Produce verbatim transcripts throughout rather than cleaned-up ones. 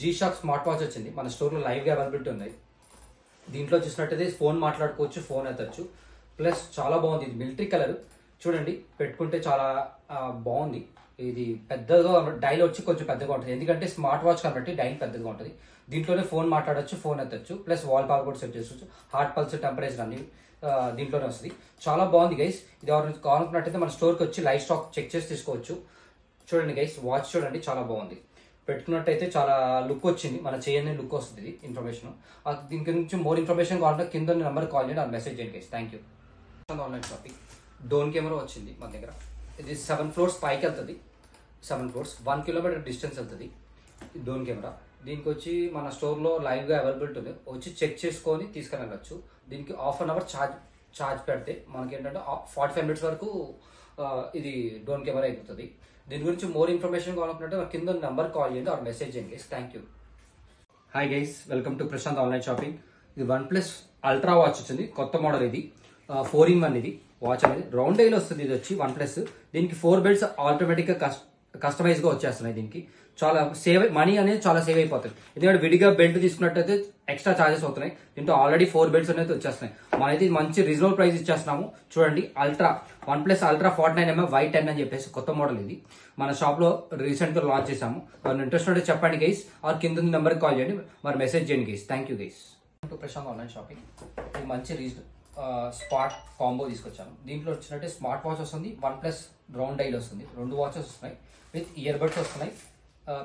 जी shock smart watch వచ్చింది మన స్టోర్లో లైవ్గా అవైలబిలిటీ ఉంది. దీంట్లో చూసినట్టయితే ఫోన్ మాట్లాడుకోవచ్చు, ఫోన్ ఎత్తచ్చు. ప్లస్ చాలా బాగుంది, ఇది మిలిటరీ కలర్ చూడండి, పెట్టుకుంటే చాలా బాగుంది. ఇది పెద్దగా డైల్ వచ్చి కొంచెం పెద్దగా ఉంటుంది, ఎందుకంటే స్మార్ట్ వాచ్ కాబట్టి డైల్ పెద్దగా ఉంటుంది. దీంట్లోనే ఫోన్ మాట్లాడచ్చు, ఫోన్ ఎత్తచ్చు. ప్లస్ వాల్ పవర్ కూడా సెట్ చేసుకోవచ్చు, హార్ట్ పల్స్ టెంపరేచర్ అన్ని దీంట్లోనే వస్తుంది. చాలా బాగుంది గైస్, ఇది ఎవరైనా కావాలనుకున్నట్టయితే మన స్టోర్కి వచ్చి లైవ్ స్టాక్ చెక్ చేసి తీసుకోవచ్చు. చూడండి గైస్, వాచ్ చూడండి చాలా బాగుంది, పెట్టుకున్నట్టయితే చాలా లుక్ వచ్చింది, మన చేయని లుక్ వస్తుంది. ఇది ఇన్ఫర్మేషన్, దీని గురించి మోర్ ఇన్ఫర్మేషన్ కావాలంటే కింద నెంబర్ కాల్ చేయండి, ఆ మెసేజ్ చేయండి guys. Thank you. Online shopping drone camera వచ్చింది మన దగ్గర. ఇది సెవెన్ ఫ్లోర్స్ పైకి వెళ్తుంది, seven floors one kilometre distance వెళ్తుంది డ్రోన్ కెమెరా. దీనికి వచ్చి మన స్టోర్లో లైవ్గా అవైలబిలిటీ ఉంది, వచ్చి చెక్ చేసుకొని తీసుకుని వెళ్ళచ్చు. దీనికి half an hour charge charge పెడితే మనకి ఏంటంటే ఫార్టీ ఫైవ్ మినిట్స్ వరకు ఇది డ్రోన్ కెమెరా అయిపోతుంది. దీని గురించి మోర్ ఇన్ఫర్మేషన్ కావాలనుకుంటే మన కింద నెంబర్ కాల్ చేయండి ఆర్ మెసేజ్ చేయండి guys. Thank you. Hi guys, welcome to Prashanth online shopping. ఇది వన్ ప్లస్ అల్ట్రా వాచ్ వచ్చింది, కొత్త మోడల్. ఇది ఫోర్ ఇన్ వన్ ఇది వాచ్ అనేది, రౌండ్ డైలో వస్తుంది ఇది వచ్చి వన్ ప్లస్. దీనికి ఫోర్ బెల్ట్స్ ఆటోమేటిక్గా కస్ట్ కస్టమైజ్గా వచ్చేస్తున్నాయి. దీనికి చాలా సేవ్, మనీ అనేది చాలా సేవ్ అయిపోతుంది. ఎందుకంటే విడిగా బెల్ట్ తీసుకున్నట్టయితే ఎక్స్ట్రా ఛార్జెస్ అవుతున్నాయి. దీంట్లో ఆల్రెడీ ఫోర్ బెల్ట్స్ అనేది వచ్చేస్తున్నాయి. మనది మంచి రీజనబుల్ ప్రైస్ ఇచ్చేస్తున్నాము. చూడండి ultra one plus ultra forty nine MM Y ten అని చెప్పేసి కొత్త మోడల్ ఇది మన షాప్లో రీసెంట్గా లాంచ్ చేసాము. ఎవరైనా ఇంట్రెస్ట్ ఉంటే చెప్పండి గైస్, ఆర్ కింద నెంబర్కి కాల్ చేయండి మరి మెసేజ్ చేయండి guys. Thank you guys. Prashanth online shopping ఇది మంచి రీజన్ స్పాట్ కాంబో తీసుకొచ్చాను. దీంట్లో వచ్చినట్టే స్మార్ట్ వాచ్ వస్తుంది, వన్ ప్లస్ రౌండ్ డైల్ వస్తుంది, రెండు వాచెస్ వస్తున్నాయి విత్ ఇయర్ బడ్స్ వస్తున్నాయి,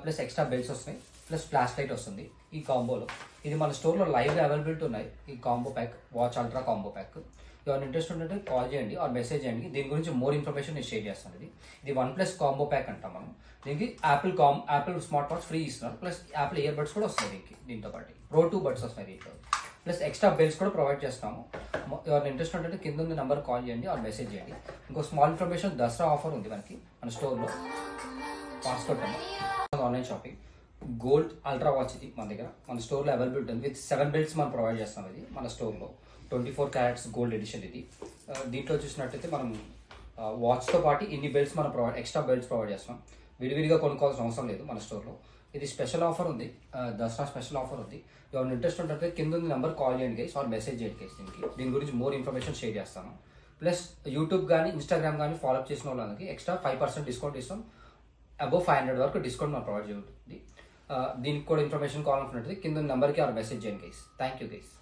ప్లస్ ఎక్స్ట్రా బెల్ట్స్ వస్తున్నాయి, ప్లస్ ఫ్లాష్ లైట్ వస్తుంది ఈ కాంబోలో. ఇది మన స్టోర్లో లైవ్గా అవైలబిలిటీ ఉన్నాయి ఈ combo pack, watch ultra combo pack. ఎవరైనా ఇంట్రెస్ట్ ఉంటే కాల్ చేయండి ఆర్ మెసేజ్ చేయండి. దీని గురించి మోర్ ఇన్ఫర్మేషన్ నేను షేర్ చేస్తాను. ఇది ఇది వన్ ప్లస్ కాంబో ప్యాక్ అంటాం మనం. దీనికి యాపిల్ కామ్ యాపిల్ స్మార్ట్ వాచ్ ఫ్రీ ఇస్తున్నారు, ప్లస్ యాపిల్ ఇయర్ బడ్స్ కూడా వస్తాయి దీనికి. దీంతో పాటు ప్రో టూ బడ్స్ వస్తాయి దీంట్లో, ప్లస్ ఎక్స్ట్రా బెల్ట్స్ కూడా ప్రొవైడ్ చేస్తాము. ఎవరైనా ఇంట్రెస్ట్ ఉంటే కింద ఉన్న నెంబర్ కాల్ చేయండి ఆర్ మెసేజ్ చేయండి. ఇంకో స్మాల్ ఇన్ఫర్మేషన్, దసరా ఆఫర్ ఉంది మనకి మన స్టోర్లో. పాస్కోట్ online shopping gold ultra watch ఇది మన దగ్గర మన స్టోర్లో అవైలబిలిటీ ఉంది. విత్ సెవెన్ బెల్ట్స్ మనం ప్రొవైడ్ చేస్తాం. ఇది మన స్టోర్లో twenty four carats gold edition ఇది. దీంట్లో చూసినట్టయితే మనం వాచ్తో పాటు ఇన్ని బెల్ట్స్ మనం ప్రొవైడ్ ఎక్స్ట్రా బెల్ట్స్ ప్రొవైడ్ చేస్తాం. విడివిడిగా కొనుక్కోవాల్సిన అవసరం లేదు మన స్టోర్లో. ఇది స్పెషల్ ఆఫర్ ఉంది, దసరా స్పెషల్ ఆఫర్ ఉంది. ఎవరైనా ఇంట్రెస్ట్ ఉంటే కింద ఉన్న నెంబర్ కాల్ చేయండి గైస్ ఆర్ మెసేజ్ చేయండి గైస్. దీనికి దీని గురించి మోర్ ఇన్ఫర్మేషన్ షేర్ చేస్తాను. ప్లస్ యూట్యూబ్ కానీ ఇన్స్టాగ్రామ్ కానీ ఫాలోఅప్ చేసిన వాళ్ళకి ఎక్స్ట్రా ఫైవ్ పర్సెంట్ డిస్కౌంట్ ఇస్తాం. అబోవ్ ఫైవ్ హండ్రెడ్ వరకు డిస్కౌంట్ మనం ప్రొవైడ్ చేస్తుంది. దీనికి కూడా ఇన్ఫర్మేషన్ కావాలనుకున్నట్టు కింద నెంబర్కి ఆర్ మెసేజ్ చేయండి గైస్. Thank you guys.